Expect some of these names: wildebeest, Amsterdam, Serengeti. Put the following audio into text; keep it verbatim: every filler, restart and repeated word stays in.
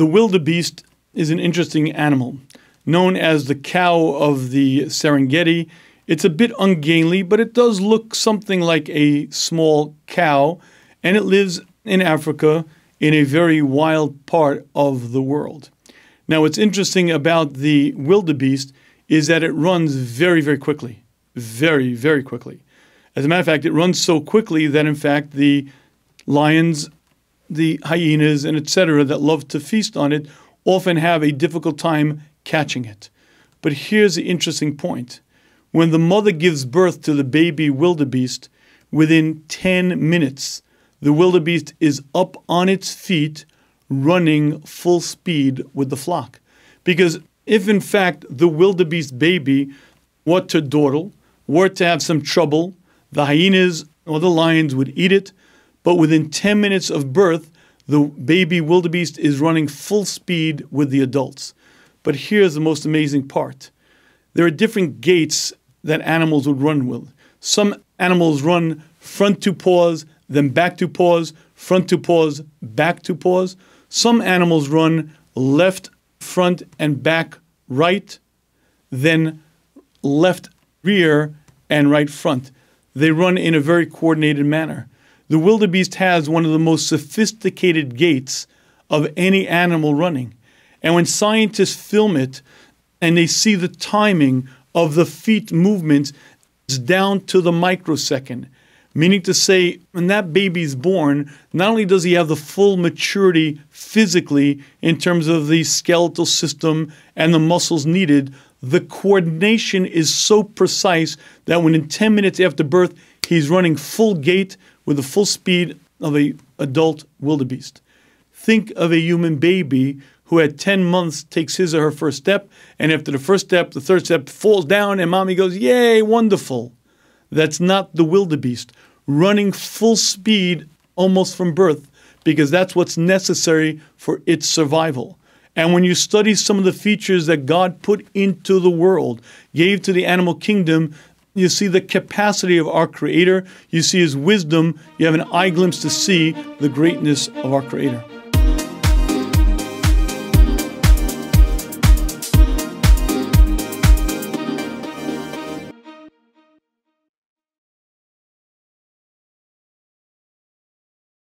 The wildebeest is an interesting animal, known as the cow of the Serengeti. It's a bit ungainly, but it does look something like a small cow, and it lives in Africa in a very wild part of the world. Now, what's interesting about the wildebeest is that it runs very, very quickly, very, very quickly. As a matter of fact, it runs so quickly that, in fact, the lions, the hyenas, and et cetera that love to feast on it often have a difficult time catching it. But here's the interesting point. When the mother gives birth to the baby wildebeest, within ten minutes, the wildebeest is up on its feet, running full speed with the flock. Because if, in fact, the wildebeest baby were to dawdle, were to have some trouble, the hyenas or the lions would eat it. But within ten minutes of birth, the baby wildebeest is running full speed with the adults. But here's the most amazing part. There are different gaits that animals would run with. Some animals run front to paws, then back to paws, front to paws, back to paws. Some animals run left, front, and back, right, then left, rear, and right, front. They run in a very coordinated manner. The wildebeest has one of the most sophisticated gaits of any animal running. And when scientists film it and they see the timing of the feet movements, it's down to the microsecond. Meaning to say, when that baby's born, not only does he have the full maturity physically in terms of the skeletal system and the muscles needed, the coordination is so precise that when in ten minutes after birth, he's running full gait with the full speed of an adult wildebeest. Think of a human baby who at ten months takes his or her first step, and after the first step, the third step falls down, and mommy goes, yay, wonderful. That's not the wildebeest, running full speed almost from birth, because that's what's necessary for its survival. And when you study some of the features that God put into the world, gave to the animal kingdom, you see the capacity of our Creator, you see His wisdom, you have an eye glimpse to see the greatness of our Creator.